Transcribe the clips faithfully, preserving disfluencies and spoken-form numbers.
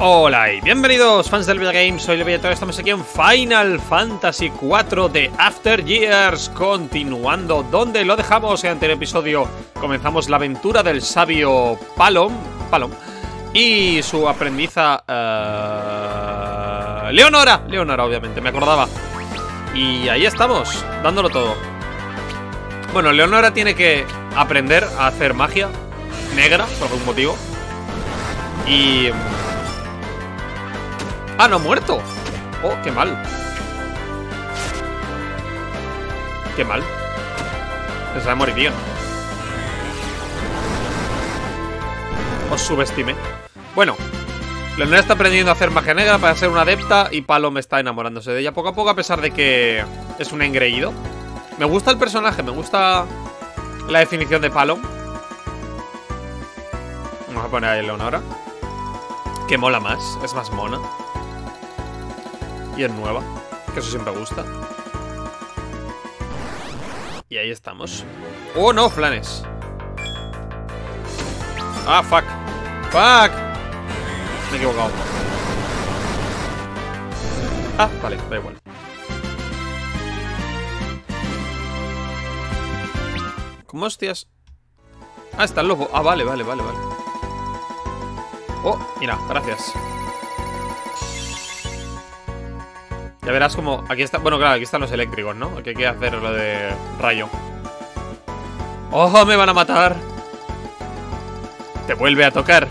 Hola y bienvenidos fans de LevillaGames, soy Levillator, estamos aquí en Final Fantasy cuatro de After Years, continuando donde lo dejamos en el anterior episodio. Comenzamos la aventura del sabio Palom, Palom y su aprendiza uh, Leonora, Leonora obviamente, me acordaba. Y ahí estamos, dándolo todo. Bueno, Leonora tiene que aprender a hacer magia negra, por algún motivo. Y... ¡ah, no, muerto! ¡Oh, qué mal! ¡Qué mal! Se va a morir, tío. Os subestimé. Bueno, Leonora está aprendiendo a hacer magia negra para ser una adepta y Palom está enamorándose de ella poco a poco, a pesar de que es un engreído. Me gusta el personaje, me gusta la definición de Palom. Vamos a poner a Leonora, que mola más, es más mona. Y es nueva, que eso siempre gusta. Y ahí estamos. ¡Oh, no, flanes! ¡Ah, fuck! ¡Fuck! Me he equivocado. Ah, vale, da igual. ¿Cómo hostias? Ah, está el lobo. Ah, vale, vale, vale, vale. Oh, mira, gracias. Ya verás como... aquí está... bueno, claro, aquí están los eléctricos, ¿no? Aquí hay que hacer lo de rayo. ¡Oh, me van a matar! Te vuelve a tocar.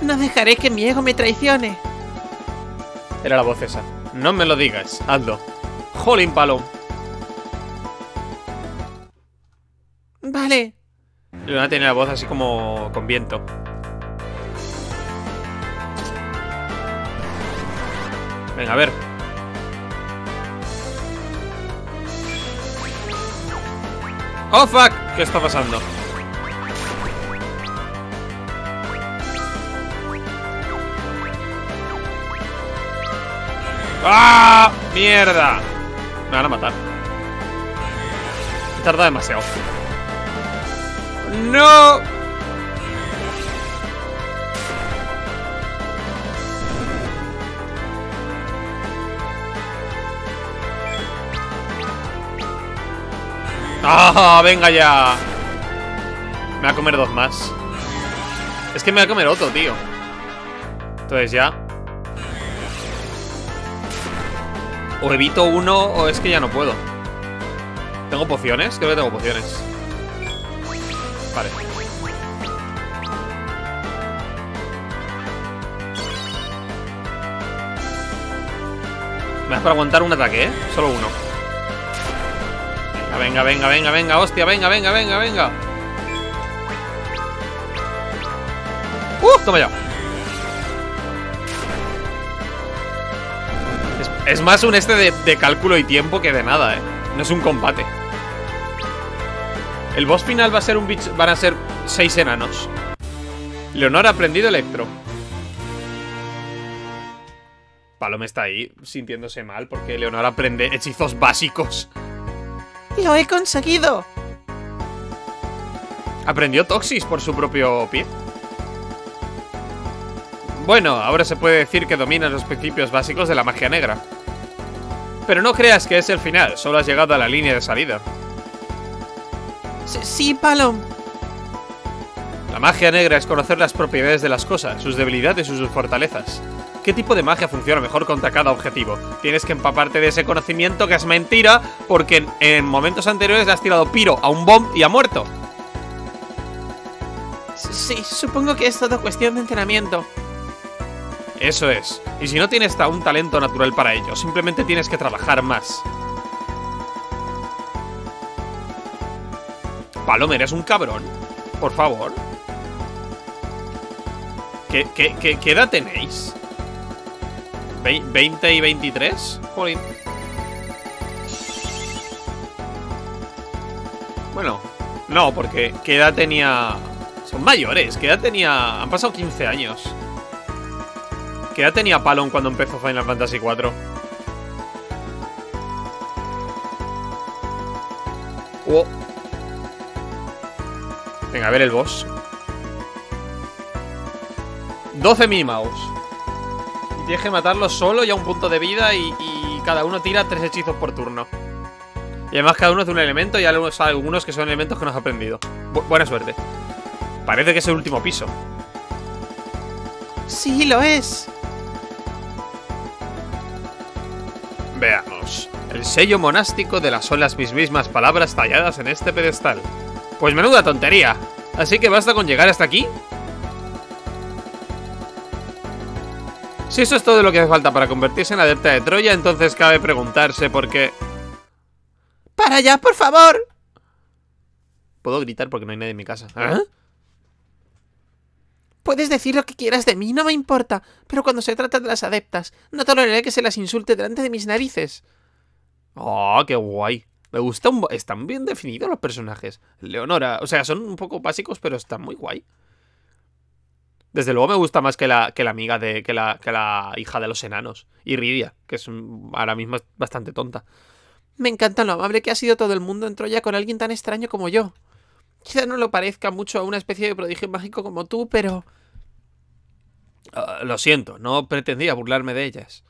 No dejaré que mi ego me traicione. Era la voz esa. No me lo digas, hazlo. Jolín, Palom. Vale. Leonora tiene la voz así como con viento. Venga, a ver. ¡Oh, fuck! ¿Qué está pasando? ¡Ah! ¡Mierda! Me van a matar. Tarda demasiado. ¡No! ¡Ah! ¡Oh, venga ya! Me va a comer dos más. Es que me va a comer otro, tío. Entonces ya o evito uno o es que ya no puedo. ¿Tengo pociones? Creo que tengo pociones. Vale. Me das para aguantar un ataque, ¿eh? Solo uno. Venga, venga, venga, venga, venga, hostia, venga, venga, venga, venga. ¡Uh! Toma ya. Es, es más un este de, de cálculo y tiempo que de nada, ¿eh? No es un combate. El boss final va a ser un bicho. Van a ser seis enanos. Leonora ha aprendido electro. Palom está ahí sintiéndose mal porque Leonora aprende hechizos básicos. ¡Lo he conseguido! Aprendió Toxis por su propio pie. Bueno, ahora se puede decir que domina los principios básicos de la magia negra. Pero no creas que es el final, solo has llegado a la línea de salida. Sí, Palom. La magia negra es conocer las propiedades de las cosas, sus debilidades y sus fortalezas. ¿Qué tipo de magia funciona mejor contra cada objetivo? Tienes que empaparte de ese conocimiento, que es mentira, porque en, en momentos anteriores le has tirado piro a un bomb y ha muerto. Sí, supongo que es toda cuestión de entrenamiento. Eso es. Y si no tienes un talento natural para ello, simplemente tienes que trabajar más. Palom, eres un cabrón. Por favor. ¿Qué, qué, qué, qué edad tenéis? ¿veinte y veintitrés? Jolín. Bueno, no, porque ¿qué edad tenía? Son mayores. ¿Qué edad tenía? Han pasado quince años. ¿Qué edad tenía Palom cuando empezó Final Fantasy cuatro? Oh. Venga, a ver el boss. doce Mimaos. Y tienes que matarlos solo y a un punto de vida. Y, y cada uno tira tres hechizos por turno. Y además cada uno es de un elemento. Y algunos, algunos que son elementos que no has aprendido. Bu- Buena suerte. Parece que es el último piso. Sí, lo es. Veamos. El sello monástico de las son las mismas palabras talladas en este pedestal. Pues menuda tontería. Así que basta con llegar hasta aquí. Si eso es todo lo que hace falta para convertirse en adepta de Troya, entonces cabe preguntarse por qué... ¡Para allá, por favor! Puedo gritar porque no hay nadie en mi casa. ¿Eh? Puedes decir lo que quieras de mí, no me importa. Pero cuando se trata de las adeptas, no toleraré que se las insulte delante de mis narices. ¡Oh, qué guay! Me gusta un... Están bien definidos los personajes. Leonora... O sea, son un poco básicos, pero están muy guay. Desde luego me gusta más que la, que la amiga de... Que la, que la hija de los enanos. Iridia, que es un, ahora mismo es bastante tonta. Me encanta lo amable que ha sido todo el mundo en Troya con alguien tan extraño como yo. Quizá no lo parezca mucho a una especie de prodigio mágico como tú, pero... Uh, lo siento, no pretendía burlarme de ellas.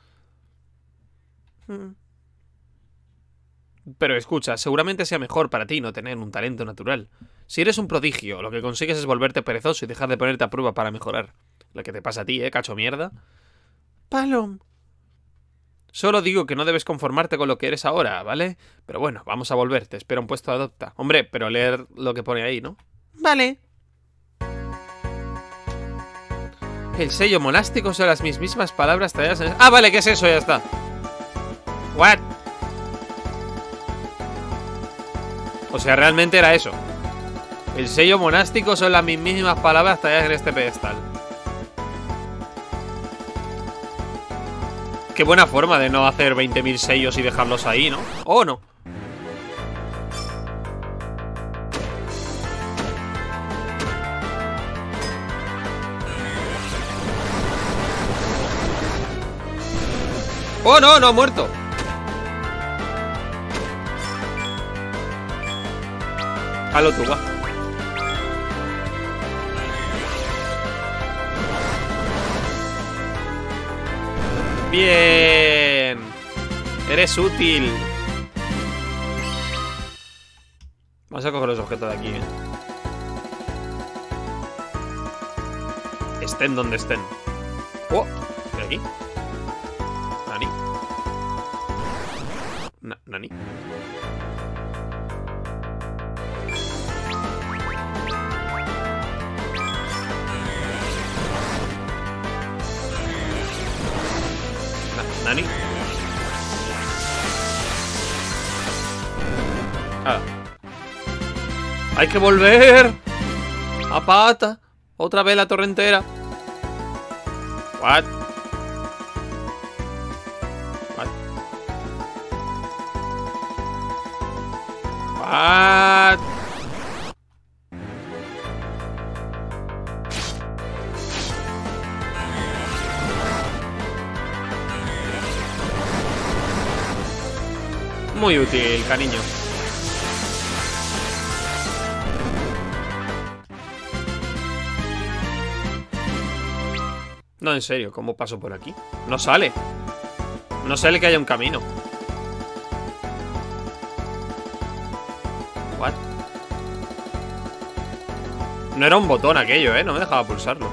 Hmm. Pero escucha, seguramente sea mejor para ti no tener un talento natural. Si eres un prodigio, lo que consigues es volverte perezoso y dejar de ponerte a prueba para mejorar. Lo que te pasa a ti, ¿eh, cacho mierda? Palom. Solo digo que no debes conformarte con lo que eres ahora, ¿vale? Pero bueno, vamos a volver, te espera un puesto de adopta. Hombre, pero leer lo que pone ahí, ¿no? Vale. El sello monástico son las mismas palabras talladas en... Ah, vale, ¿qué es eso? Ya está. What? O sea, realmente era eso. El sello monástico son las mismas palabras talladas en este pedestal. Qué buena forma de no hacer veinte mil sellos y dejarlos ahí, ¿no? ¿O no? ¡Oh, no! ¡No ha muerto! Halo tú, va. Bien. Eres útil. Vamos a coger los objetos de aquí, ¿eh? Estén donde estén. Oh, ¿qué aquí? Nani. Na Nani. ¿Nani? Ah. ¡Hay que volver! ¡A pata! ¡Otra vez la torrentera! ¿What? ¿What? ¿What? Muy útil, cariño. No, en serio, ¿cómo paso por aquí? No sale. No sale que haya un camino. ¿What? No era un botón aquello, ¿eh? No me dejaba pulsarlo.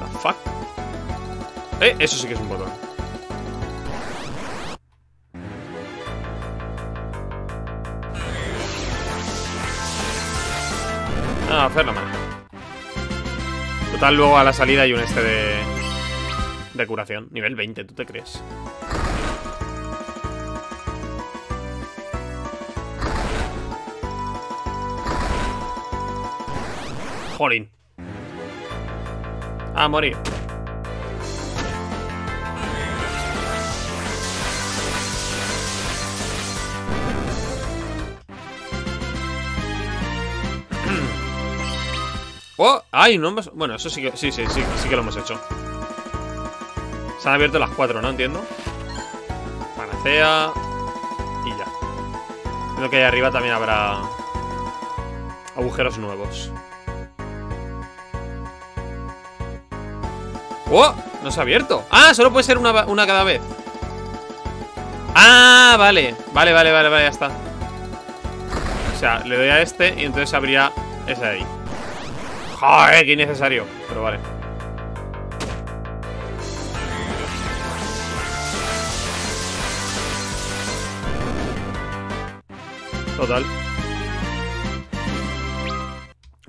What the fuck? Eh, eso sí que es un botón. Ah, hacerlo mal. Total, luego a la salida hay un este de... de curación. Nivel veinte, ¿tú te crees? Jolín. A morir. Oh, ay, no hemos... Bueno, eso sí que, sí, sí, sí, sí que lo hemos hecho. Se han abierto las cuatro, ¿no? Entiendo. Panacea. Y ya. Creo que ahí arriba también habrá agujeros nuevos. ¡Oh! No se ha abierto. ¡Ah! Solo puede ser una, una cada vez. ¡Ah! Vale. Vale, vale, vale, vale, ya está. O sea, le doy a este y entonces abrirá esa de ahí. ¡Joder! ¡Qué innecesario! Pero vale. Total.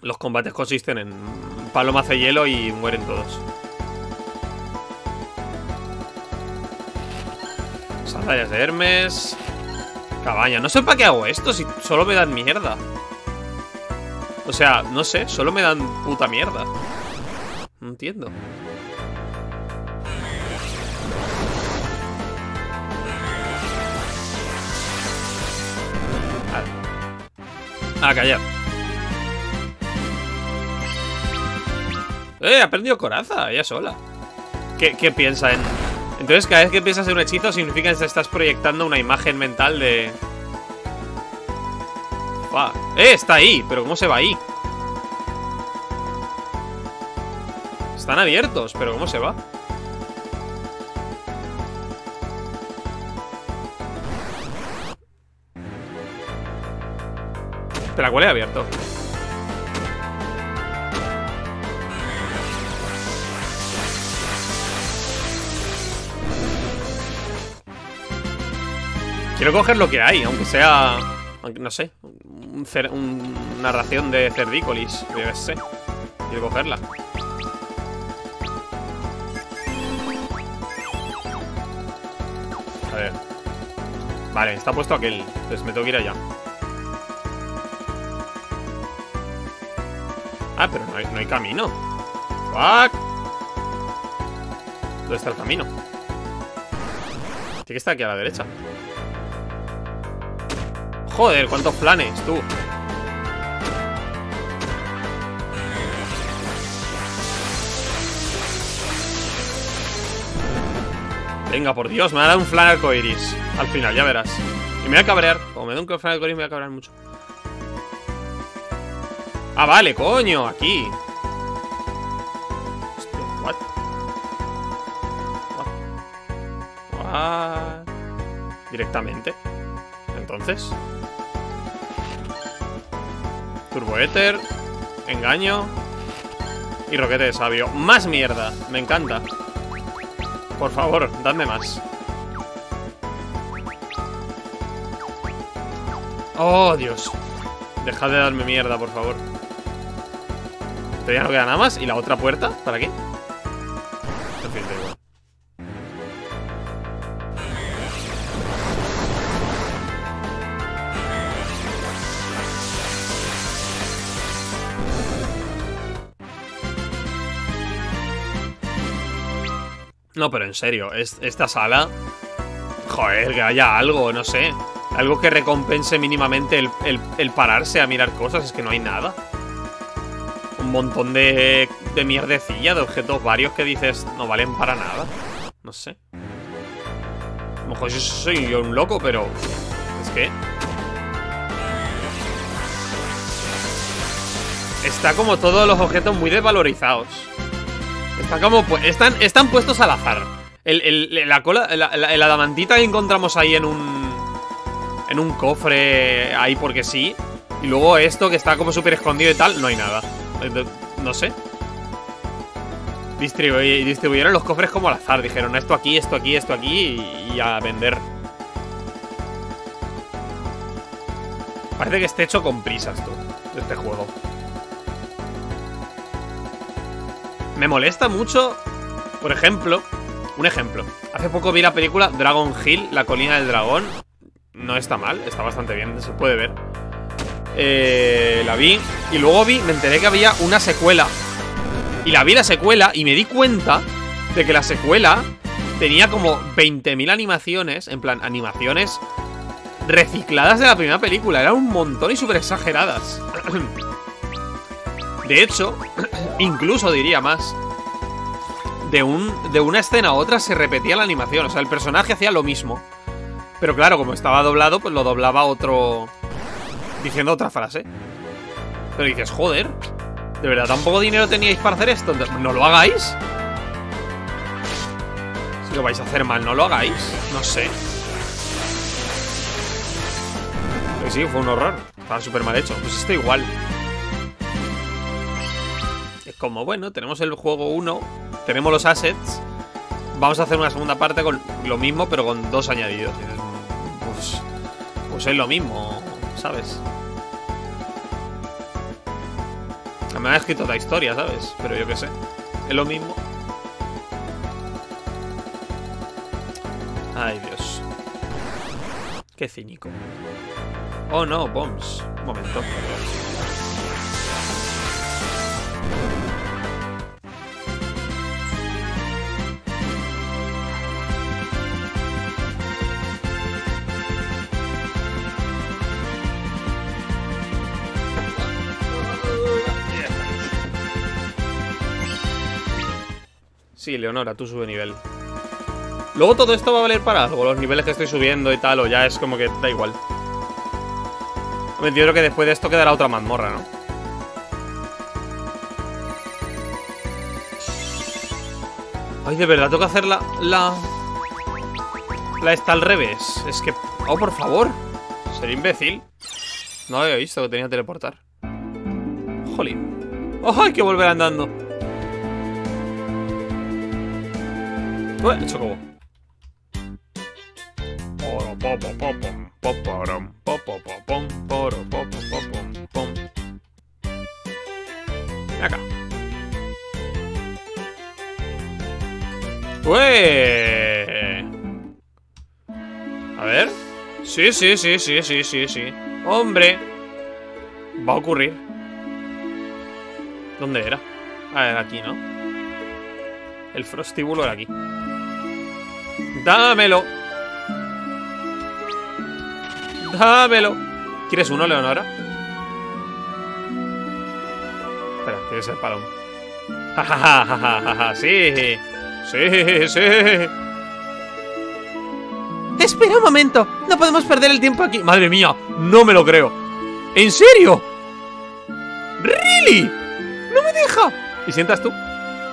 Los combates consisten en... Paloma hace hielo y mueren todos. Sandalias de Hermes. Cabaña. No sé para qué hago esto si solo me dan mierda. O sea, no sé. Solo me dan puta mierda. No entiendo. A callar. Eh, ha perdido coraza, ella sola. ¿Qué, qué piensa en...? Entonces cada vez que piensas en un hechizo significa que estás proyectando una imagen mental de... Uah. Eh, está ahí, pero ¿cómo se va ahí? Están abiertos, pero ¿cómo se va? Espera, ¿cuál he abierto? Quiero coger lo que hay, aunque sea... No sé, un cer un, una ración de cerdícolis, yo qué sé. Quiero cogerla. A ver. Vale, está puesto aquel. Entonces me tengo que ir allá. Ah, pero no hay, no hay camino. Fuck. ¿Dónde está el camino? Tiene que estar aquí a la derecha. Joder, cuántos planes, tú. Venga, por Dios, me ha dado un flan arcoiris. Al final, ya verás. Y me voy a cabrear. Como me da un flan arcoiris, me voy a cabrear mucho. Ah, vale, coño, aquí. Hostia, what? What? What? Directamente. Entonces. Turboéter. Engaño. Y roquete de sabio. Más mierda. Me encanta. Por favor, dadme más. Oh, Dios. Dejad de darme mierda, por favor. Todavía no queda nada más. ¿Y la otra puerta? ¿Para qué? En fin, da igual. No, pero en serio, es, esta sala... Joder, que haya algo, no sé. Algo que recompense mínimamente el, el, el pararse a mirar cosas. Es que no hay nada. Un montón de, de mierdecilla, de objetos varios que dices no valen para nada. No sé. A lo mejor yo soy yo un loco, pero... Es que... Está como todos los objetos muy desvalorizados. Está como, están, están puestos al azar. El, el, la, cola, la, la, la adamantita que encontramos ahí en un... En un cofre ahí porque sí. Y luego esto que está como súper escondido y tal. No hay nada. No sé. Distribu distribuyeron los cofres como al azar. Dijeron esto aquí, esto aquí, esto aquí. Y, y a vender. Parece que esté hecho con prisas, tú. Este juego. Me molesta mucho. Por ejemplo. Un ejemplo. Hace poco vi la película Dragon Hill, la colina del dragón. No está mal, está bastante bien, se puede ver. Eh, la vi. Y luego vi, me enteré que había una secuela. Y la vi la secuela y me di cuenta de que la secuela tenía como veinte mil animaciones. En plan, animaciones recicladas de la primera película. Eran un montón y súper exageradas. De hecho, incluso diría más. De, un, de una escena a otra se repetía la animación. O sea, el personaje hacía lo mismo. Pero claro, como estaba doblado, pues lo doblaba otro... Diciendo otra frase. Pero dices, joder, ¿de verdad tampoco dinero teníais para hacer esto? ¿No lo hagáis? lo vais a hacer mal, no lo hagáis. No sé. Pues sí, fue un horror. Estaba súper mal hecho. Pues esto igual. Es como, bueno, tenemos el juego uno, tenemos los assets. Vamos a hacer una segunda parte con lo mismo, pero con dos añadidos. Pues, pues es lo mismo, ¿sabes? Me han escrito otra historia, ¿sabes? Pero yo qué sé. Es lo mismo. Ay, Dios. Qué cínico. Oh, no, bombs. Un momento. Sí, Leonora, tú sube nivel. Luego todo esto va a valer para algo. Los niveles que estoy subiendo y tal, o ya es como que da igual. Yo creo que después de esto quedará otra mazmorra, ¿no? Ay, de verdad, tengo que hacer la... La, la está al revés. Es que... Oh, por favor. Sería imbécil. No lo había visto que tenía que teleportar. Jolín. Oh, hay que volver andando. El Chocobo. Acá. ¡Ué! A ver. Sí, sí, sí, sí, sí, sí, sí. Hombre. Va a ocurrir. ¿Dónde era? Ah, era aquí, ¿no? El Frostíbulo era aquí. ¡Dámelo! ¡Dámelo! ¿Quieres uno, Leonora? Espera, ¿quieres el palom? ¡Ja, ja, ja, ja, ja, ja! ¡Sí! ¡Sí, sí! ¡Espera un momento! ¡No podemos perder el tiempo aquí! ¡Madre mía! ¡No me lo creo! ¿En serio? ¡Really! ¡No me deja! ¿Y sientas tú?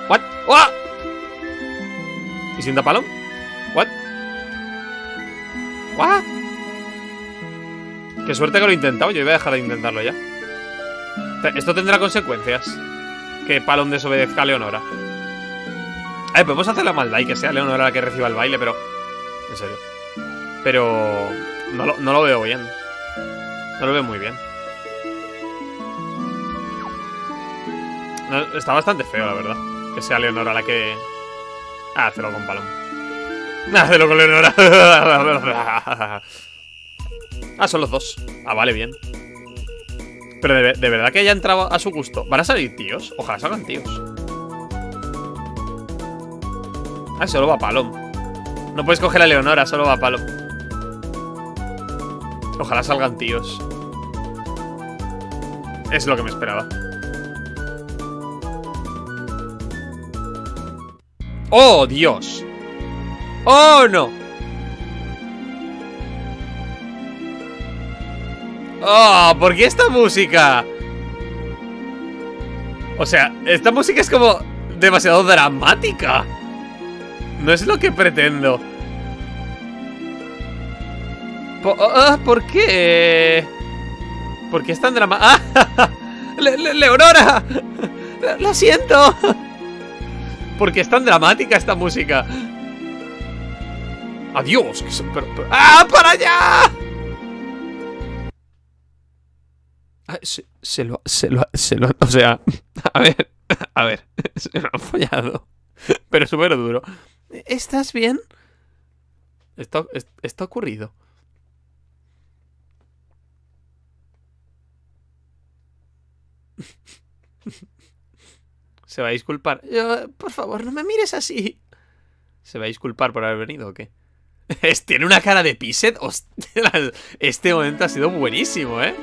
¿What? ¡Oh! ¿Y sienta palom? ¿What? ¿What? Qué suerte que lo he intentado. Yo iba a dejar de intentarlo ya. Esto tendrá consecuencias. Que Palom desobedezca a Leonora. A ver, podemos hacer la maldad y que sea Leonora la que reciba el baile, pero... En serio. Pero... No lo, no lo veo bien. No lo veo muy bien. No, está bastante feo, la verdad. Que sea Leonora la que... Ah, hazlo con Palom. Hazlo con Leonora. Ah, son los dos. Ah, vale, bien. Pero de, de verdad que haya entrado a su gusto. ¿Van a salir tíos? Ojalá salgan tíos. Ah, solo va Palom. No puedes coger a Leonora, solo va Palom. Ojalá salgan tíos. Es lo que me esperaba. ¡Oh, Dios! ¡Oh, no! ¡Oh! ¿Por qué esta música? O sea, esta música es como demasiado dramática. No es lo que pretendo. ¿Por, oh, ¿por qué? ¿Por qué es tan dramática? ¡Ah! Le, le, ¡Leonora! Lo, lo siento. ¿Por qué es tan dramática esta música? ¡Adiós! Que se... pero, pero... ¡Ah, para allá! Ah, se, se lo... Se lo... Se lo... O sea... A ver... A ver... Se me han follado. Pero súper duro. ¿Estás bien? Esto... Esto ha ocurrido. Se va a disculpar. Yo, por favor, no me mires así. ¿Se va a disculpar por haber venido o qué? Tiene una cara de piset. Ostras, este momento ha sido buenísimo, ¿eh?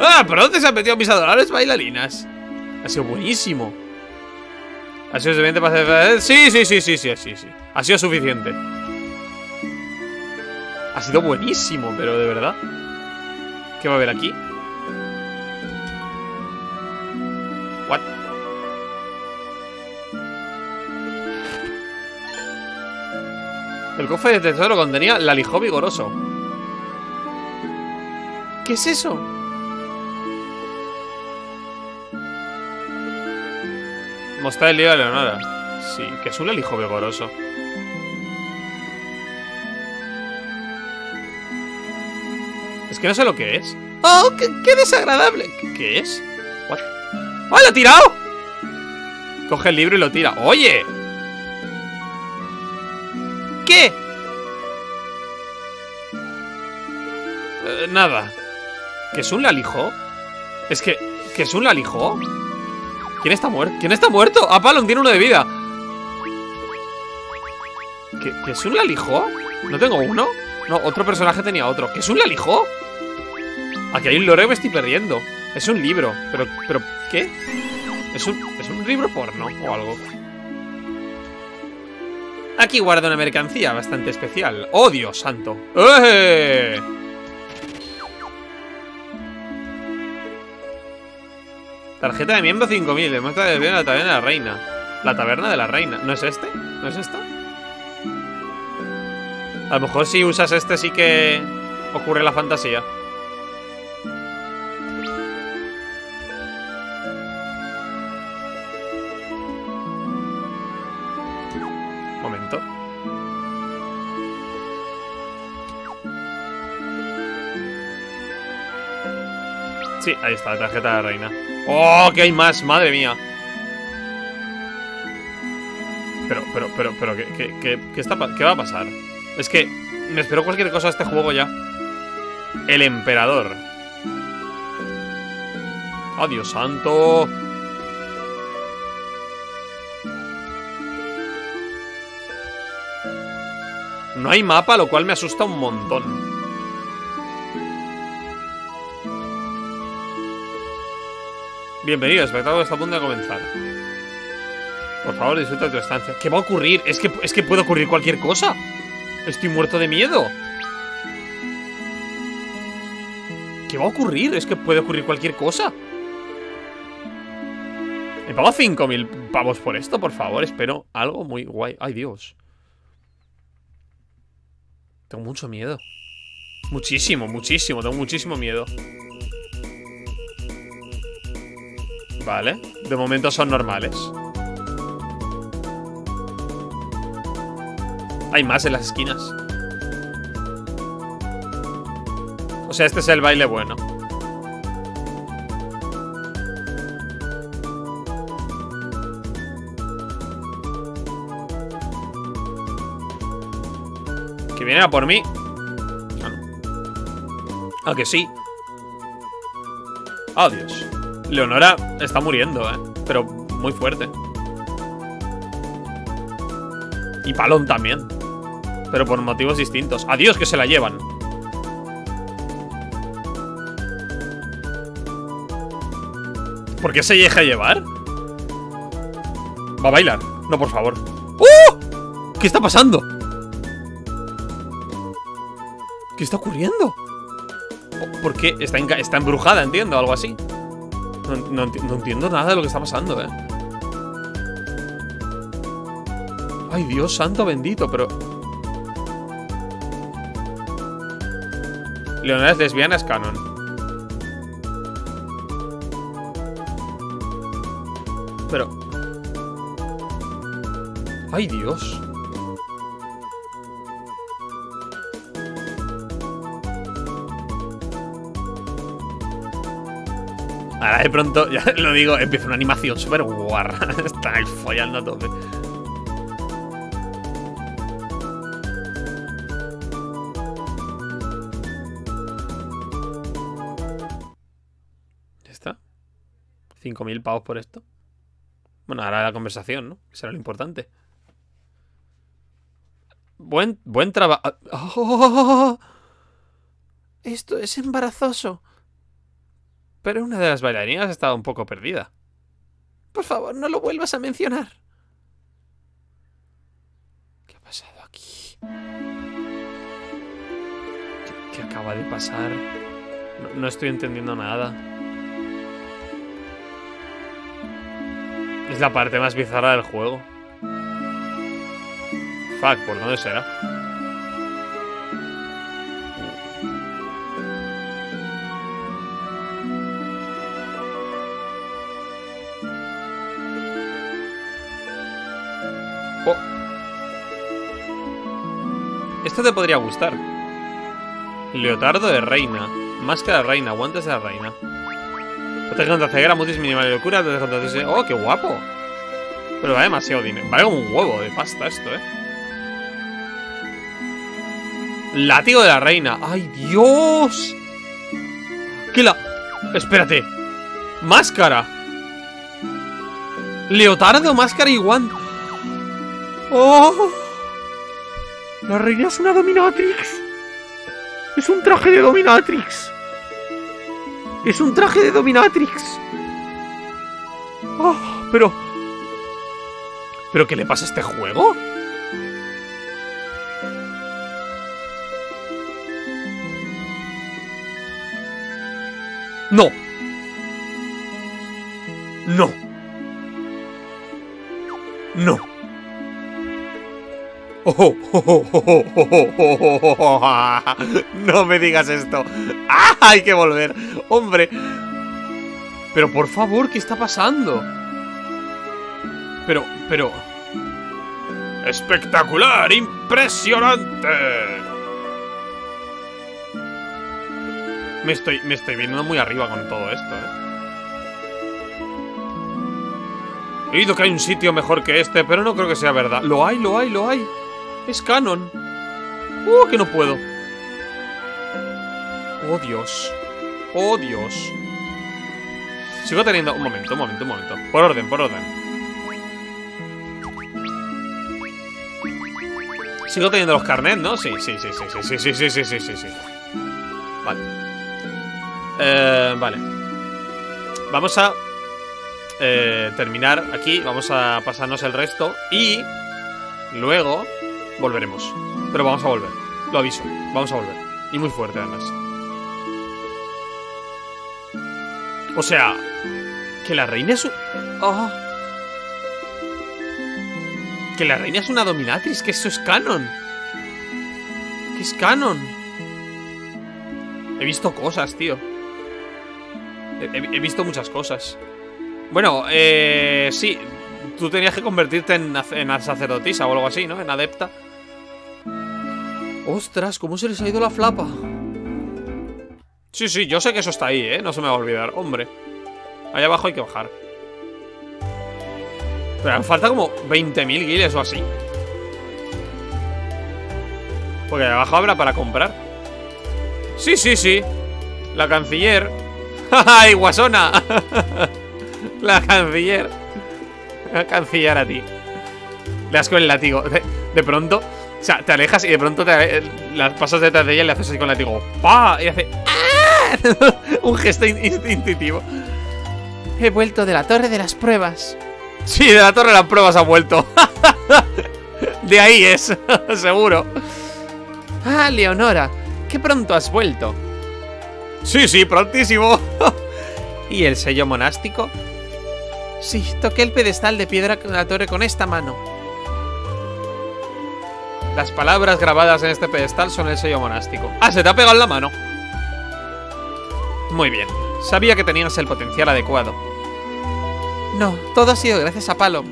¡Ah! ¿Por dónde se han metido mis adorables bailarinas? Ha sido buenísimo. ¿Ha sido suficiente para hacer...? Sí, sí, sí, sí, sí, sí, sí. Ha sido suficiente. Ha sido buenísimo, pero de verdad. ¿Qué va a haber aquí? ¿What? El cofre de tesoro contenía lalijo vigoroso. ¿Qué es eso? Mostrar el lío de Leonora. Sí, que es un lalijo vigoroso. Es que no sé lo que es. ¡Oh, qué, qué desagradable! ¿Qué, qué es? What? ¡Oh, lo ha tirado! Coge el libro y lo tira. ¡Oye! ¿Qué? Eh, nada. ¿Que es un lalijo? Es que... ¿Que es un lalijo? ¿Quién está muerto? ¿Quién está muerto? ¡Ah, Palom tiene uno de vida! ¿Que, que es un lalijo? ¿No tengo uno? No, otro personaje tenía otro. ¿Que es un lalijo? Aquí hay un lore que me estoy perdiendo. Es un libro. Pero, pero, ¿qué? Es un, es un libro porno o algo. Aquí guarda una mercancía bastante especial. ¡Oh, Dios santo! ¡Eh! Tarjeta de miembro cinco mil. Demuestra que viene a la taberna de la reina. La taberna de la reina. ¿No es este? ¿No es esta? A lo mejor si usas este sí que ocurre la fantasía. Momento. Sí, ahí está la tarjeta de la reina. ¡Oh, que hay más! ¡Madre mía! Pero, pero, pero, pero, ¿qué, qué, qué, qué, está, qué va a pasar? Es que me espero cualquier cosa a este juego ya. El emperador. ¡Oh, Dios santo! No hay mapa, lo cual me asusta un montón. Bienvenido, espectáculo está a punto de comenzar. Por favor, disfruta de tu estancia. ¿Qué va a ocurrir? Es que, es que puede ocurrir cualquier cosa. Estoy muerto de miedo. ¿Qué va a ocurrir? Es que puede ocurrir cualquier cosa. He pagado cinco mil pavos por esto, por favor. Espero algo muy guay. Ay, Dios. Tengo mucho miedo. Muchísimo, muchísimo. Tengo muchísimo miedo. Vale. De momento son normales. Hay más en las esquinas. O sea, este es el baile bueno. Que viene a por mí. Ah, que sí. Oh, Dios. Leonora está muriendo, eh. Pero muy fuerte. Y Palom también. Pero por motivos distintos. ¡Adiós, que se la llevan! ¿Por qué se deja llevar? ¿Va a bailar? No, por favor. ¡Uh! ¿Qué está pasando? ¿Qué está ocurriendo? ¿Por qué? Está, está embrujada, entiendo, algo así. No, no, no entiendo nada de lo que está pasando, eh. Ay, Dios santo bendito, pero... Leonora es lesbiana, es canon. Pero... Ay, Dios. Ahora de pronto, ya lo digo, empieza una animación súper guarra. Están ahí follando a tope. cinco mil pavos por esto. Bueno, ahora la conversación, ¿no? Será lo importante. Buen, buen trabajo. ¡Oh! Esto es embarazoso. Pero una de las bailarinas ha estado un poco perdida. Por favor, no lo vuelvas a mencionar. ¿Qué ha pasado aquí? ¿Qué, qué acaba de pasar? No, no estoy entendiendo nada. Es la parte más bizarra del juego. Fuck, ¿por dónde será? Oh. Esto te podría gustar. Leotardo de reina. Máscara de reina, guantes de la reina. Protección contra ceguera, mutis minimal y locura. Oh, qué guapo. Pero vale demasiado dinero. Vale como un huevo de pasta esto, eh. Látigo de la reina. ¡Ay, Dios! ¿Qué la...? Espérate. Máscara. Leotardo, máscara y guante. ¡Oh! La reina es una dominatrix. Es un traje de dominatrix. Es un traje de dominatrix. Oh, pero... ¿Pero qué le pasa a este juego? No. No. No. Oh, oh, oh, oh, oh, oh, oh, oh. No me digas esto. ¡Ah! Hay que volver. Hombre. Pero por favor, ¿qué está pasando? Pero, pero... ¡Espectacular! ¡Impresionante! Me estoy, me estoy viendo muy arriba con todo esto, eh. He oído que hay un sitio mejor que este, pero no creo que sea verdad. Lo hay, lo hay, lo hay. Es canon. ¡Uh, que no puedo! ¡Oh, Dios! ¡Oh, Dios! Sigo teniendo... Un momento, un momento, un momento. Por orden, por orden. Sigo teniendo los carnets, ¿no? Sí, sí, sí, sí, sí, sí, sí, sí, sí, sí, sí. Vale. Eh, vale. Vamos a eh, terminar aquí. Vamos a pasarnos el resto y luego volveremos. Pero vamos a volver. Lo aviso. Vamos a volver. Y muy fuerte, además. O sea, que la reina es un... Oh. Que la reina es una dominatrix, que eso es canon. Que es canon. He visto cosas, tío. He, he, he visto muchas cosas. Bueno, eh, sí. Tú tenías que convertirte en, en sacerdotisa o algo así, ¿no? En adepta. Ostras, ¿cómo se les ha ido la flapa? Sí, sí, yo sé que eso está ahí, ¿eh? No se me va a olvidar, hombre. Allá abajo hay que bajar. Pero falta como veinte mil guiles o así. Porque abajo habrá para comprar. Sí, sí, sí. La canciller. ¡Ay, guasona! La canciller. La canciller a ti. Le das con el látigo. De, de pronto. O sea, te alejas y de pronto te, las pasas detrás de ella y le haces así con el látigo. ¡Pah! Y hace. ¡Ah! Un gesto instintivo. He vuelto de la torre de las pruebas. Sí, de la torre de las pruebas ha vuelto. De ahí es, seguro. Ah, Leonora, qué pronto has vuelto. Sí, sí, prontísimo. ¿Y el sello monástico? Sí, toqué el pedestal de piedra de la torre con esta mano. Las palabras grabadas en este pedestal son el sello monástico. Ah, se te ha pegado en la mano. Muy bien, sabía que tenías el potencial adecuado. No, todo ha sido gracias a Palom.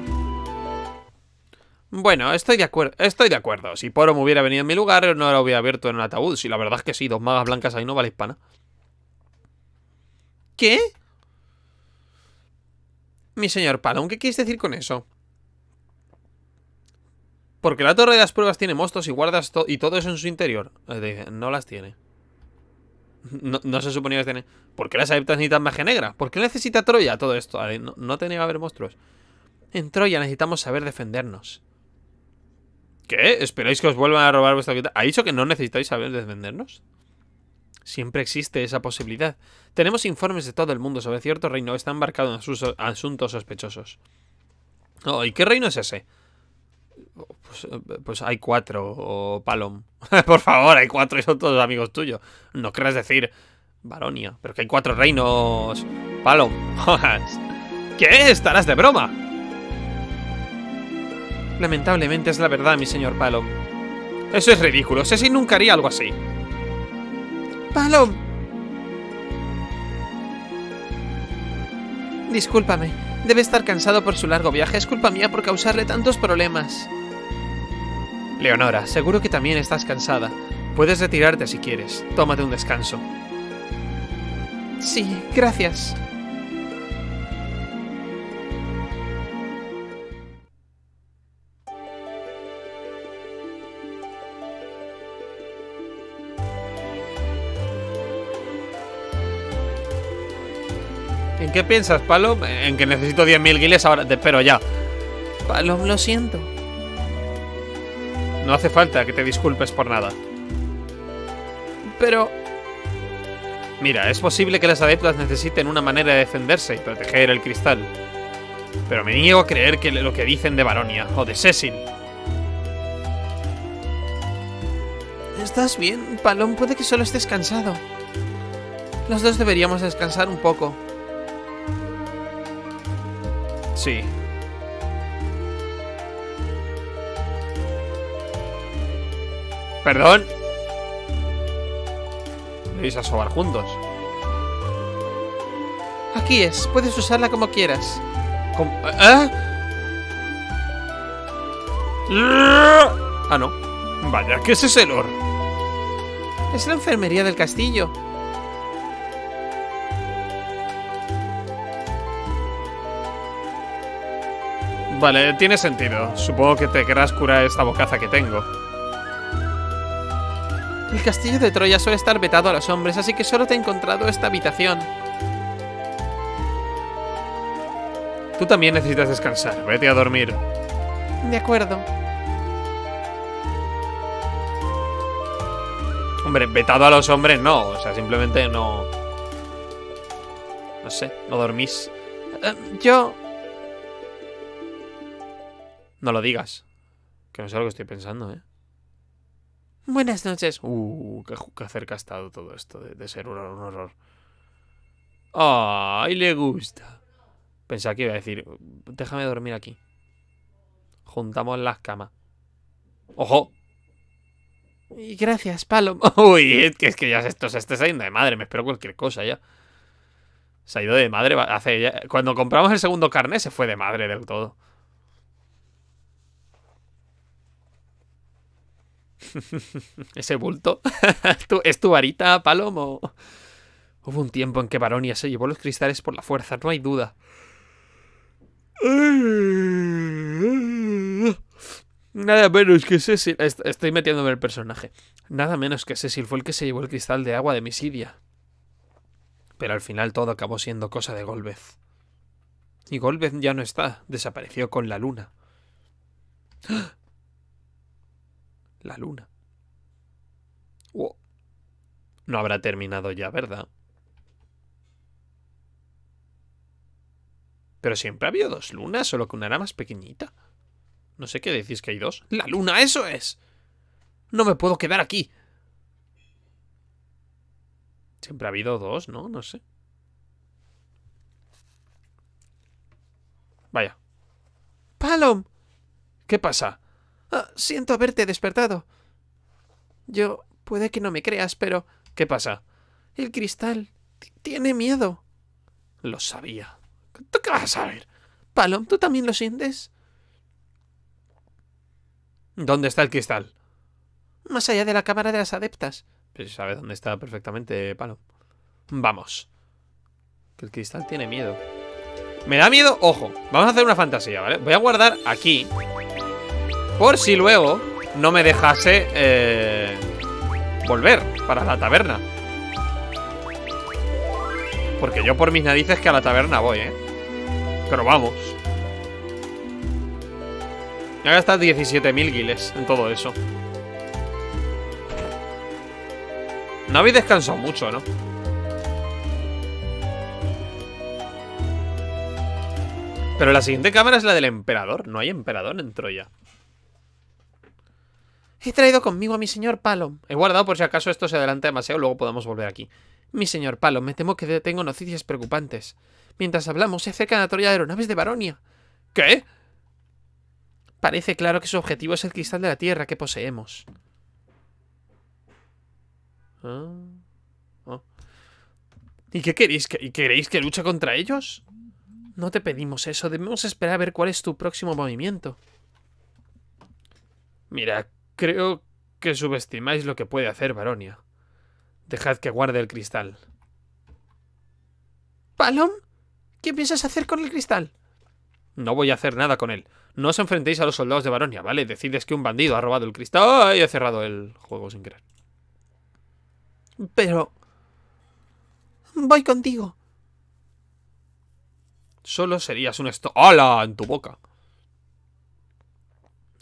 Bueno, estoy de acuerdo. Estoy de acuerdo. Si Palom hubiera venido en mi lugar, no lo hubiera abierto en un ataúd. Si la verdad es que sí, dos magas blancas ahí no vale hispana. ¿Qué? Mi señor Palom, ¿qué quieres decir con eso? Porque la torre de las pruebas tiene mostos y guardas to y todo eso en su interior. No las tiene. No, no se suponía que tiene. ¿Por qué las adeptas necesitan magia negra? ¿Por qué necesita Troya todo esto? No, no tenía que haber monstruos. En Troya necesitamos saber defendernos. ¿Qué? ¿Esperáis que os vuelvan a robar vuestra vida? ¿Ha dicho que no necesitáis saber defendernos? Siempre existe esa posibilidad. Tenemos informes de todo el mundo sobre cierto reino que está embarcado en sus asuntos sospechosos. Oh, ¿y qué reino es ese? Pues, pues hay cuatro, o Palom. Por favor, hay cuatro y son todos amigos tuyos. No querrás decir Baronia, pero que hay cuatro reinos. Palom. ¿Qué? ¿Estarás de broma? Lamentablemente es la verdad, mi señor Palom. Eso es ridículo, Cecil nunca haría algo así. Palom. Discúlpame, debe estar cansado por su largo viaje. Es culpa mía por causarle tantos problemas. Leonora, seguro que también estás cansada. Puedes retirarte si quieres. Tómate un descanso. Sí, gracias. ¿En qué piensas, Palom? En que necesito diez mil guiles ahora, te espero ya. Palom, lo siento. No hace falta que te disculpes por nada. Pero... mira, es posible que las adeptas necesiten una manera de defenderse y proteger el cristal. Pero me niego a creer que lo que dicen de Baronia o de Cecil. ¿Estás bien, Palom? Puede que solo estés cansado. Los dos deberíamos descansar un poco. Sí. Perdón. Vais a sobar juntos. Aquí es, puedes usarla como quieras. ¿Cómo? ¿Eh? Ah, no. Vaya, ¿qué es ese olor? Es la enfermería del castillo. Vale, tiene sentido. Supongo que te querrás curar esta bocaza que tengo. El castillo de Troya suele estar vetado a los hombres, así que solo te he encontrado esta habitación. Tú también necesitas descansar. Vete a dormir. De acuerdo. Hombre, vetado a los hombres no. O sea, simplemente no... no sé, no dormís. Uh, yo... No lo digas. Que no sé lo que estoy pensando, ¿eh? Buenas noches. Uh, qué, qué cerca ha estado todo esto de, de ser un, un horror. ¡Ay, le gusta! Pensaba que iba a decir, déjame dormir aquí. Juntamos las camas. ¡Ojo! Y gracias, Palom. Uy, es que, es que ya esto se está saliendo de madre. Me espero cualquier cosa ya. Se ha ido de madre. Hace ya, cuando compramos el segundo carnet se fue de madre del todo. Ese bulto. ¿Es tu varita, Palomo? Hubo un tiempo en que Baronia se llevó los cristales por la fuerza, no hay duda. Nada menos que Cecil. Estoy metiéndome en el personaje. Nada menos que Cecil fue el que se llevó el cristal de agua de Misidia. Pero al final todo acabó siendo cosa de Golbez. Y Golbez ya no está. Desapareció con la luna. ¡Ah! La luna. Wow. No habrá terminado ya, ¿verdad? Pero siempre ha habido dos lunas, solo que una era más pequeñita. No sé qué decís que hay dos. ¡La luna, eso es! ¡No me puedo quedar aquí! Siempre ha habido dos, ¿no? No sé. Vaya. ¡Palom! ¿Qué pasa? Ah, siento haberte despertado. Yo... puede que no me creas, pero... ¿Qué pasa? El cristal... tiene miedo. Lo sabía. ¿Tú qué vas a saber? Palom, ¿tú también lo sientes? ¿Dónde está el cristal? Más allá de la cámara de las adeptas. Pero sabes dónde está perfectamente, Palom. Vamos. Que el cristal tiene miedo. Me da miedo, ojo. Vamos a hacer una fantasía, ¿vale? Voy a guardar aquí... por si luego no me dejase eh, volver para la taberna. Porque yo por mis narices que a la taberna voy, ¿eh? Pero vamos. Me ha gastado diecisiete mil guiles en todo eso. No habéis descansado mucho, ¿no? Pero la siguiente cámara es la del emperador. No hay emperador en Troya. He traído conmigo a mi señor Palom. He guardado por si acaso esto se adelanta demasiado, luego podamos volver aquí. Mi señor Palom, me temo que tengo noticias preocupantes. Mientras hablamos, se acercan a Troya aeronaves de Baronia. ¿Qué? Parece claro que su objetivo es el cristal de la tierra que poseemos. ¿Ah? ¿Ah? ¿Y qué queréis? ¿Y queréis que luche contra ellos? No te pedimos eso. Debemos esperar a ver cuál es tu próximo movimiento. Mira... Creo que subestimáis lo que puede hacer Baronia. Dejad que guarde el cristal. ¿Palom? ¿Qué piensas hacer con el cristal? No voy a hacer nada con él. No os enfrentéis a los soldados de Baronia, ¿vale? Decides que un bandido ha robado el cristal y ha cerrado el juego sin querer. Pero... voy contigo. Solo serías un esto... ¡Hala! En tu boca.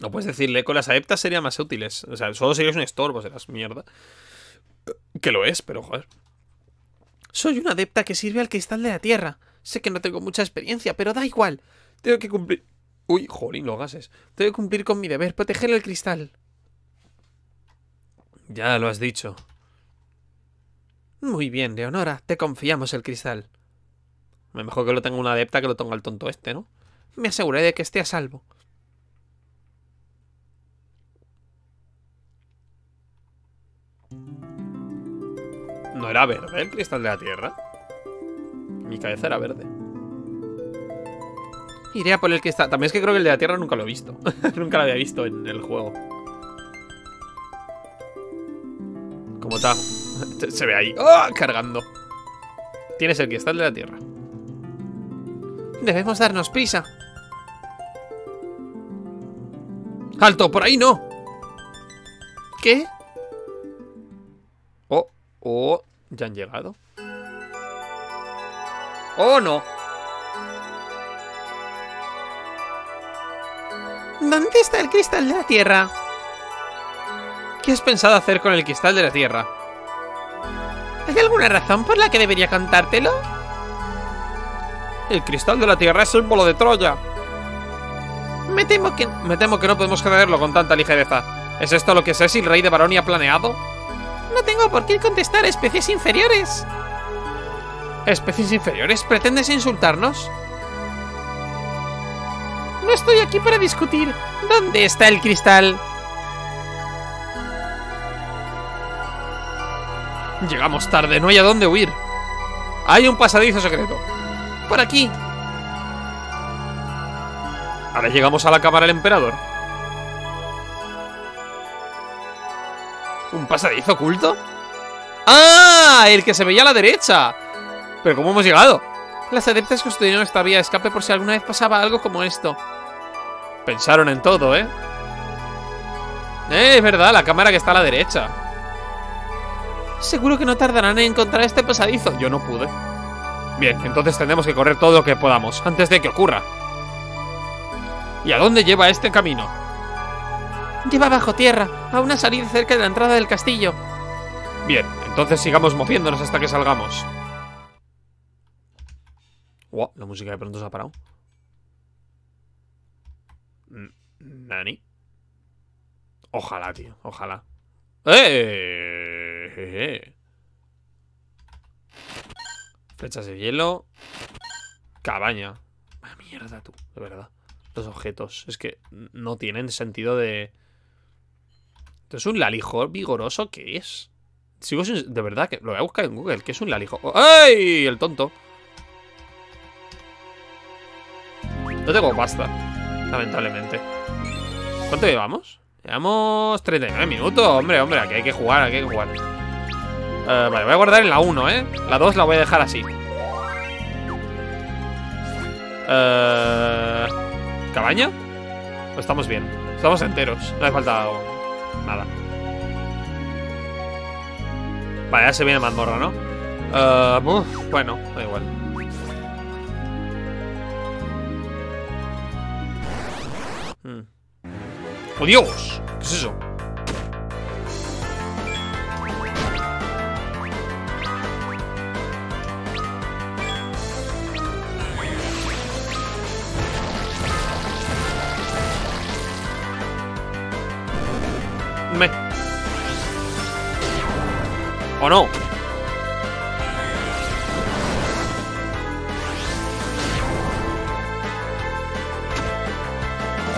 No puedes decirle, con las adeptas serían más útiles. O sea, solo serías un estorbo, serás mierda. Que lo es, pero joder. Soy una adepta que sirve al cristal de la tierra. Sé que no tengo mucha experiencia, pero da igual. Tengo que cumplir... Uy, jolín, los gases. Tengo que cumplir con mi deber, proteger el cristal. Ya lo has dicho. Muy bien, Leonora, te confiamos el cristal. Mejor que lo tenga una adepta que lo tenga el tonto este, ¿no? Me aseguraré de que esté a salvo. ¿No era verde el cristal de la tierra? Mi cabeza era verde. Iré a por el cristal. También es que creo que el de la tierra nunca lo he visto. Nunca lo había visto en el juego. Como está... Se ve ahí. ¡Oh! Cargando. Tienes el cristal de la tierra. Debemos darnos prisa. ¡Alto! ¡Por ahí no! ¿Qué? Oh, oh. Ya han llegado. ¡Oh, no! ¿Dónde está el cristal de la tierra? ¿Qué has pensado hacer con el cristal de la tierra? ¿Hay alguna razón por la que debería contártelo? El cristal de la tierra es símbolo de Troya. Me temo que... Me temo que no podemos creerlo con tanta ligereza. ¿Es esto lo que Cecil, rey de Baronia, ha planeado? No tengo por qué contestar a especies inferiores. ¿Especies inferiores? ¿Pretendes insultarnos? No estoy aquí para discutir. ¿Dónde está el cristal? Llegamos tarde, no hay a dónde huir. Hay un pasadizo secreto. Por aquí. Ahora llegamos a la cámara del emperador. ¿Un pasadizo oculto? ¡Ah! El que se veía a la derecha. ¿Pero cómo hemos llegado? Las adeptas construyeron esta vía de escape por si alguna vez pasaba algo como esto. Pensaron en todo, ¿eh? Eh, es verdad, la cámara que está a la derecha. Seguro que no tardarán en encontrar este pasadizo. Yo no pude. Bien, entonces tendremos que correr todo lo que podamos antes de que ocurra. ¿Y a dónde lleva este camino? Lleva bajo tierra, a una salida cerca de la entrada del castillo. Bien, entonces sigamos moviéndonos hasta que salgamos. Wow, la música de pronto se ha parado. ¿Nani? Ojalá, tío, ojalá. ¡Eh! Jeje. Flechas de hielo. Cabaña. ¡Ah, mierda, tú! De verdad. Los objetos. Es que no tienen sentido de... ¿Es un lalijo vigoroso? ¿Qué es? Sigo sin... De verdad, que lo voy a buscar en Google. ¿Qué es un lalijo? ¡Ay! El tonto. No tengo pasta, lamentablemente. ¿Cuánto llevamos? Llevamos treinta y nueve minutos. Hombre, hombre, aquí hay que jugar, aquí hay que jugar. eh, Vale, voy a guardar en la uno, ¿eh? La dos la voy a dejar así. eh, ¿Cabaña? Estamos bien, estamos enteros. No hace falta nada. Vale, ya se viene mazmorra, ¿no? Eh, uf, bueno, da igual. ¡Oh, Dios! ¿Qué es eso? Me... ¿O no?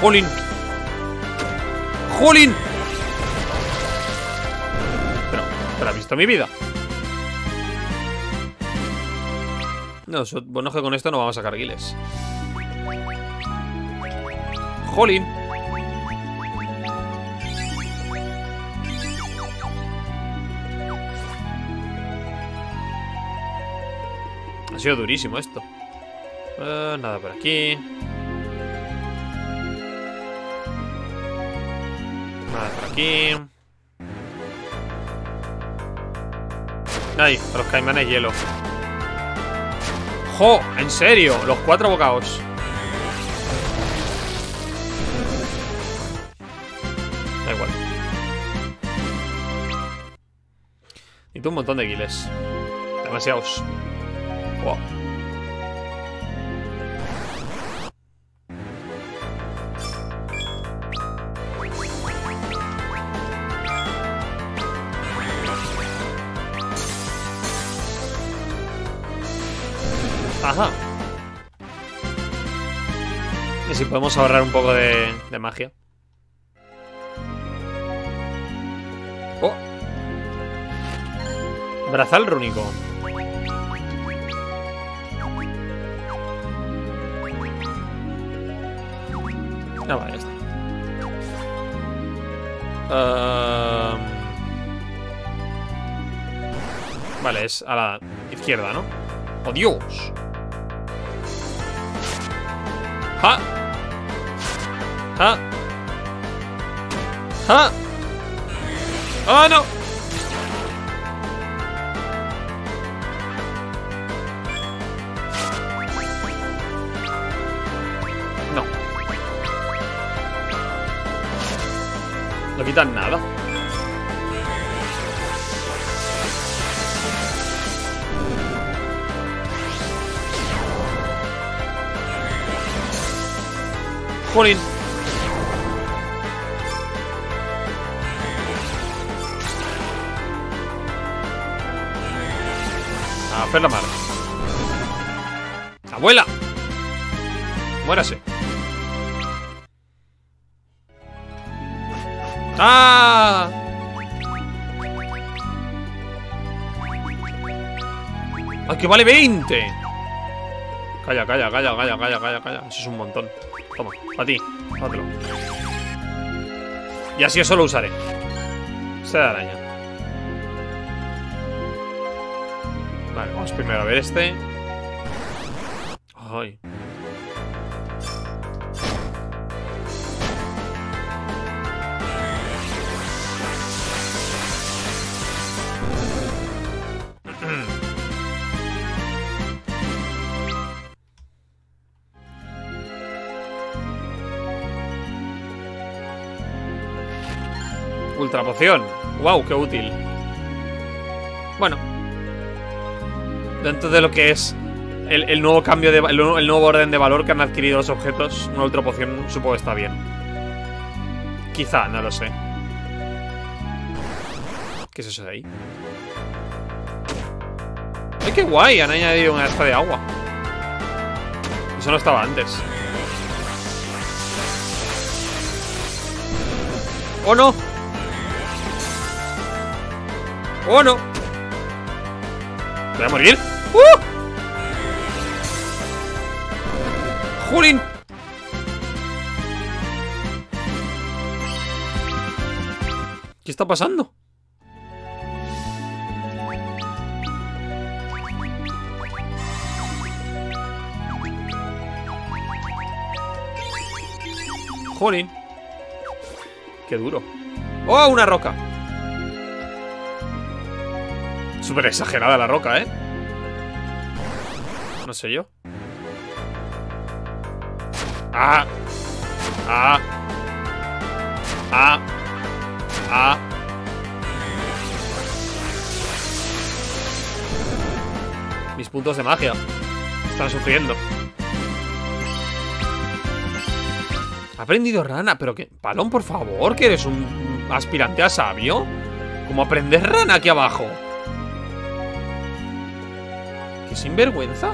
¡Jolín! ¡Jolín! Pero, ¿pero has visto mi vida? No, bueno, que con esto no vamos a sacar guiles. ¡Jolín! Ha sido durísimo esto. Uh, nada por aquí. Nada por aquí. Ay, a los caimanes hielo. ¡Jo! ¡En serio! Los cuatro bocados. Da igual. Y tú un montón de kills. Demasiados. Wow. Ajá. Y si podemos ahorrar un poco de, de magia. Oh. Brazal rúnico. No, vale, ya está. Uh... Vale, es a la izquierda, ¿no? ¡Oh, Dios! ¡Ja! ¡Ja! ¡Ja! ¡Oh, no! No quitan nada. Jolín. A ver la mar. Abuela. Muérase. ¡Ah! ¡Ah, que vale veinte! Calla, calla, calla, calla, calla, calla, calla. Eso es un montón. Toma, a ti. Otro. Y así eso lo usaré. Este de araña. Vale, vamos primero a ver este. Ay. Ultra poción. Wow, qué útil. Bueno, dentro de lo que es el, el nuevo cambio de el, el nuevo orden de valor que han adquirido los objetos, una ultra poción supongo que está bien. Quizá, no lo sé. ¿Qué es eso de ahí? ¡Ay, qué guay! Han añadido una esta de agua. Eso no estaba antes. ¡Oh, no! ¡Oh, no! ¿Voy a morir? ¡Uh! ¡Jolín! ¿Qué está pasando? ¡Jolín! ¡Qué duro! ¡Oh, una roca! Súper exagerada la roca, ¿eh? No sé yo. ¡Ah! ¡Ah! ¡Ah! ¡Ah! Mis puntos de magia están sufriendo. Ha aprendido rana, pero que... Palom, por favor, que eres un aspirante a sabio. ¿Cómo aprendes rana aquí abajo? Qué sinvergüenza.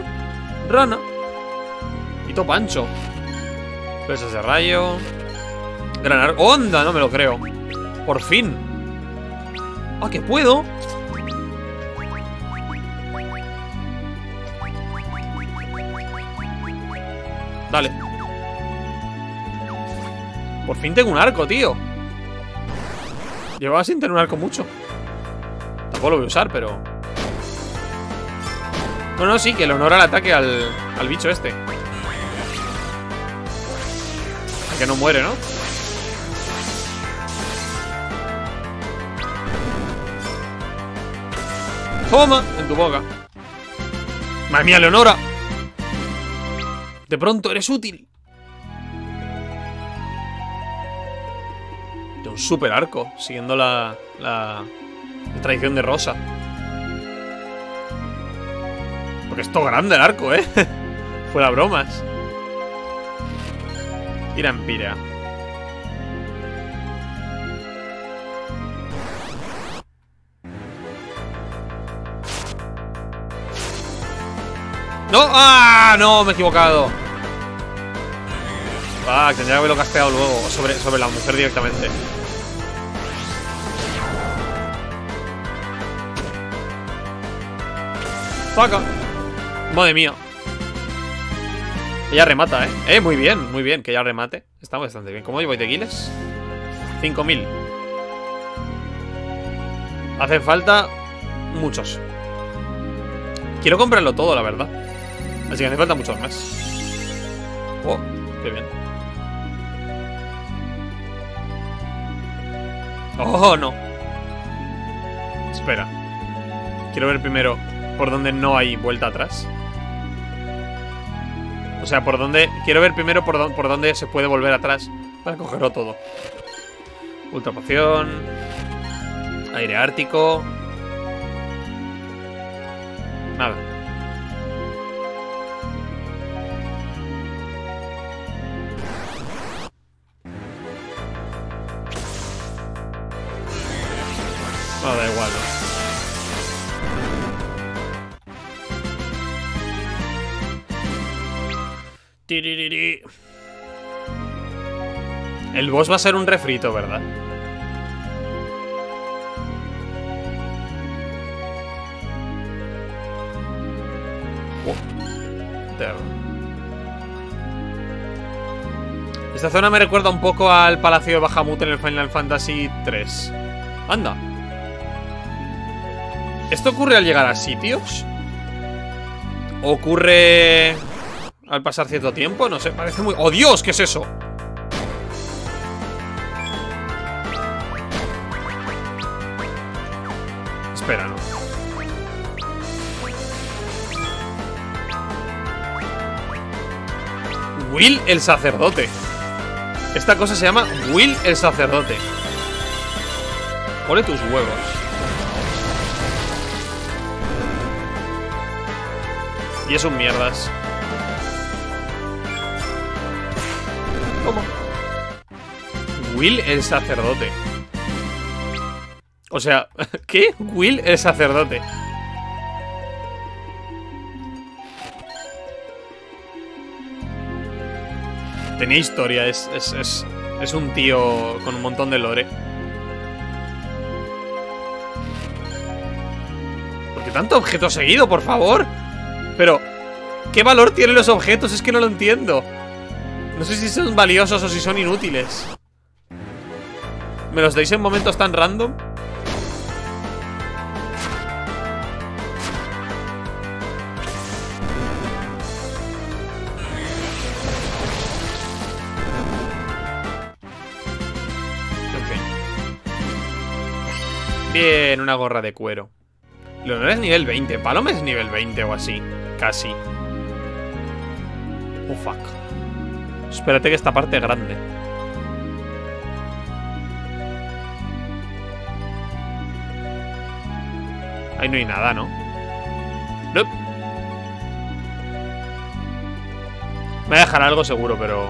Rana. Y topancho. Pesas de rayo. Granar. ¡Onda! No me lo creo. Por fin. ¡Ah, que puedo! Dale. Por fin tengo un arco, tío. Llevaba sin tener un arco mucho. Tampoco lo voy a usar, pero... Bueno, sí, que Leonora le ataque al, al bicho este. Que no muere, ¿no? Toma, en tu boca. Madre mía, Leonora. De pronto eres útil. De un super arco, siguiendo la, la, la tradición de Rosa. Porque es todo grande el arco, ¿eh? Fuera bromas. Tirampira. ¡No! ¡Ah! ¡No! Me he equivocado. Ah, tendría que haberlo casteado luego. Sobre, sobre la mujer directamente. ¡Faca! Madre mía. Ella remata, ¿eh? Eh, muy bien, muy bien, que ella remate. Está bastante bien. ¿Cómo llevo de kills? cinco mil. Hacen falta muchos. Quiero comprarlo todo, la verdad. Así que hace falta muchos más. Oh, qué bien. Oh, no. Espera. Quiero ver primero por dónde no hay vuelta atrás. O sea, por dónde... Quiero ver primero por, do... por dónde se puede volver atrás para cogerlo todo. Ultra poción. Aire ártico. Nada. No, da igual, ¿no? El boss va a ser un refrito, ¿verdad? Oh. Esta zona me recuerda un poco al Palacio de Bahamut en el Final Fantasy tres. Anda. ¿Esto ocurre al llegar a sitios? ¿Ocurre... al pasar cierto tiempo? No sé, parece muy... ¡Oh, Dios! ¿Qué es eso? Espera, no. Will el sacerdote. Esta cosa se llama Will el sacerdote. Ole tus huevos. Y es un mierdas. ¿Cómo? Will el sacerdote. O sea, ¿qué? Will el sacerdote. Tenía historia, es, es, es, es un tío con un montón de lore. ¿Por qué tanto objeto seguido, por favor? Pero, ¿qué valor tienen los objetos? Es que no lo entiendo. No sé si son valiosos o si son inútiles. ¿Me los dais en momentos tan random? En fin. Bien, una gorra de cuero. Leonora es nivel veinte. Palom es nivel veinte o así. Casi. Oh, fuck. Espérate que esta parte es grande. Ahí no hay nada, ¿no? Nope. Me dejará algo seguro, pero...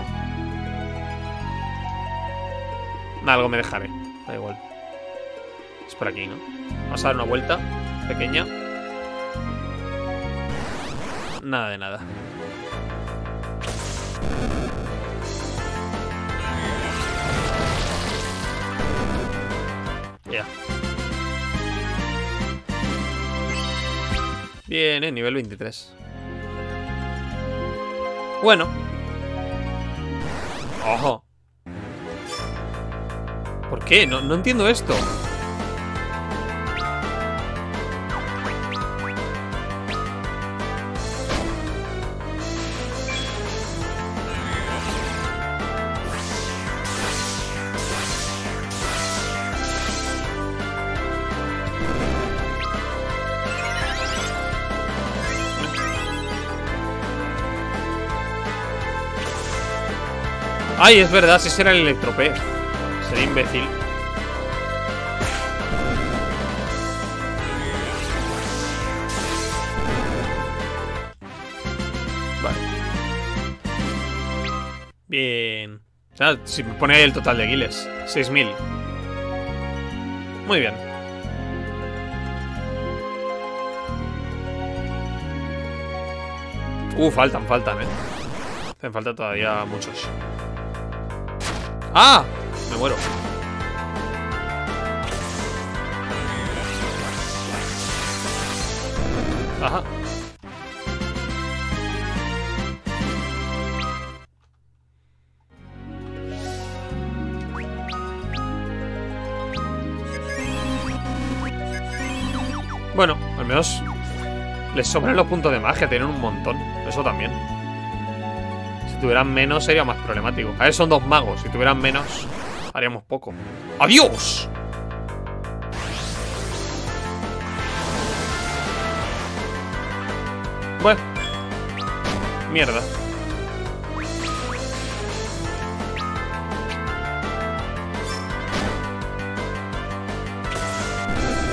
Nah, algo me dejaré. Da igual. Es por aquí, ¿no? Vamos a dar una vuelta pequeña. Nada de nada. Ya. Bien, ¿eh? nivel veintitrés. Bueno. Ojo. ¿Por qué? No, no entiendo esto. Ay, es verdad, si será el electropé. Seré imbécil. Vale. Bien. Ah, si me pone el total de guiles, seis mil. Muy bien. Uh, faltan, faltan, eh. Hacen falta todavía muchos. ¡Ah! Me muero. Ajá. Bueno, al menos les sobran los puntos de magia, tienen un montón. Eso también. Si tuvieran menos sería más problemático. A ver, son dos magos. Si tuvieran menos, haríamos poco. ¡Adiós! Bueno. Mierda.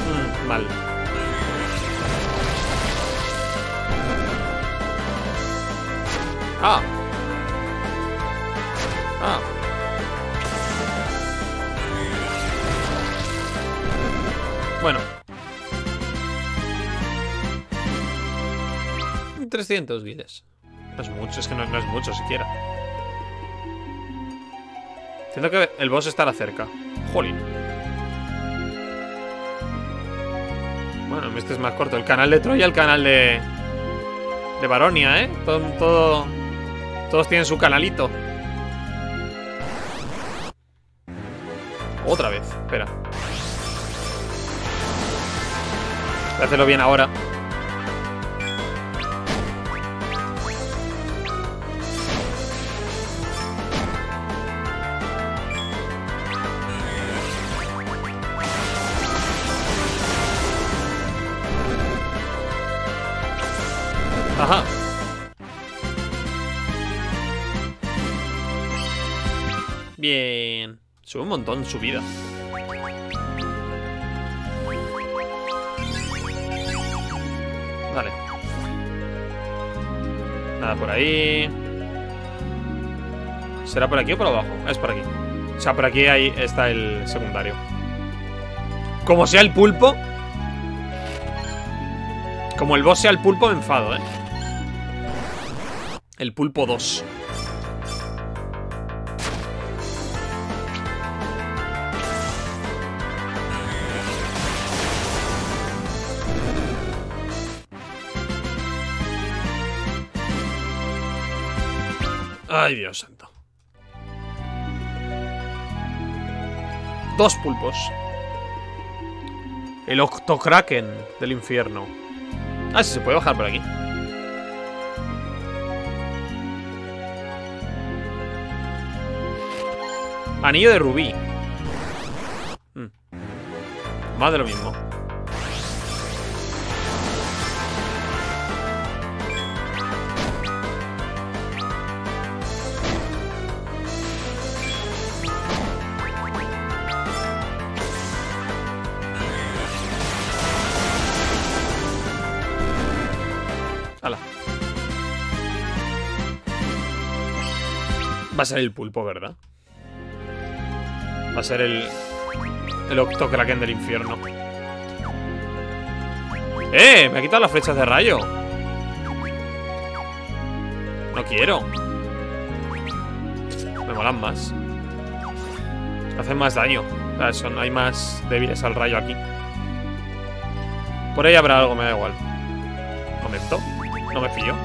Mm, mal. Ah. Ah. Bueno. trescientos guiles. No es mucho, es que no, no es mucho siquiera. Siento que el boss estará cerca. Jolín. Bueno, este es más corto. El canal de Troya, el canal de... de Baronia, ¿eh? Todo... todo... Todos tienen su canalito. Otra vez, espera. Voy a hacerlo bien ahora. Ajá. Bien. Sube un montón su vida. Vale. Nada por ahí. ¿Será por aquí o por abajo? Es por aquí. O sea, por aquí ahí está el secundario. Como sea el pulpo. Como el boss sea el pulpo, me enfado, ¿eh? El pulpo dos. Ay, Dios santo. Dos pulpos. El Octokraken del infierno. Ah, sí, se puede bajar por aquí. Anillo de rubí. Mm. Más de lo mismo. Va a ser el pulpo, ¿verdad? Va a ser el... el Octokraken del infierno. ¡Eh! Me ha quitado las flechas de rayo. No quiero. Me molan más. Hacen más daño. Ah, son, hay más débiles al rayo aquí. Por ahí habrá algo, me da igual. Momento. No me fío.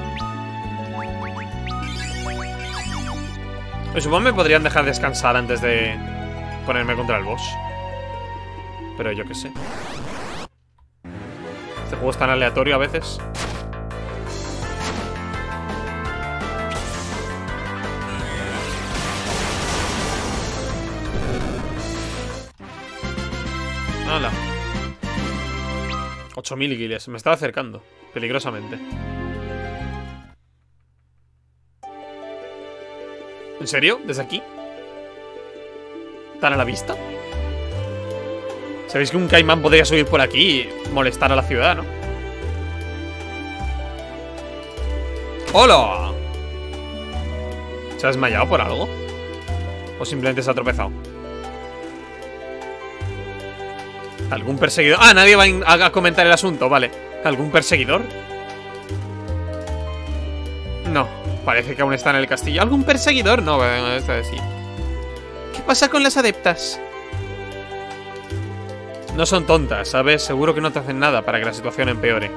Supongo que me podrían dejar descansar antes de ponerme contra el boss. Pero yo qué sé. Este juego es tan aleatorio a veces. ¡Hala! ocho mil guiles. Me estaba acercando. Peligrosamente. ¿En serio? ¿Desde aquí? tan a la vista. Sabéis que un caimán podría subir por aquí y molestar a la ciudad, ¿no? ¡Hola! ¿Se ha desmayado por algo? ¿O simplemente se ha tropezado? ¿Algún perseguidor? Ah, nadie va a comentar el asunto, vale. ¿Algún perseguidor? No, parece que aún está en el castillo. ¿Algún perseguidor? No, esta sí. ¿Qué pasa con las adeptas? No son tontas, ¿sabes? Seguro que no te hacen nada para que la situación empeore.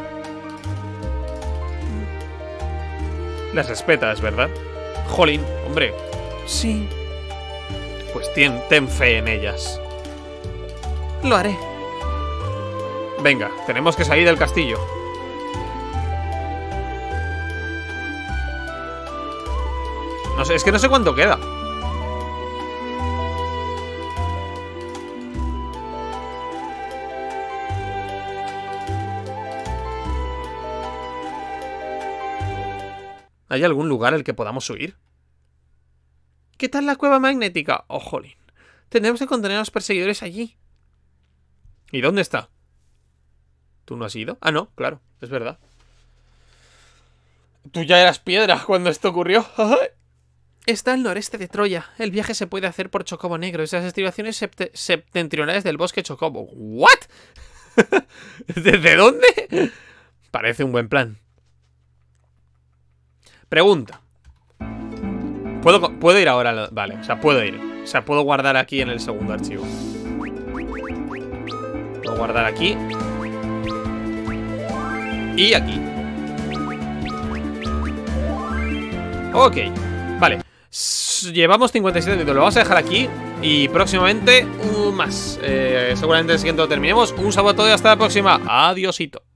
Las respetas, ¿verdad? Jolín, hombre. Sí. Pues ten, ten fe en ellas. Lo haré. Venga, tenemos que salir del castillo. No sé, es que no sé cuánto queda. ¿Hay algún lugar al que podamos huir? ¿Qué tal la cueva magnética? Oh, jolín. Tendremos que contener a los perseguidores allí. ¿Y dónde está? ¿Tú no has ido? Ah, no, claro, es verdad. Tú ya eras piedra cuando esto ocurrió. Está al noreste de Troya. El viaje se puede hacer por Chocobo Negro. Esas estribaciones sept septentrionales del bosque Chocobo. ¿What? ¿Desde dónde? Parece un buen plan. Pregunta. ¿Puedo, ¿Puedo ir ahora? Vale, o sea, puedo ir. O sea, puedo guardar aquí en el segundo archivo. Puedo guardar aquí. Y aquí. Ok. Vale. Llevamos cincuenta y siete minutos. Lo vamos a dejar aquí. Y próximamente, uh, más. Eh, seguramente el siguiente lo terminemos. Un saludo a todos y hasta la próxima. Adiosito.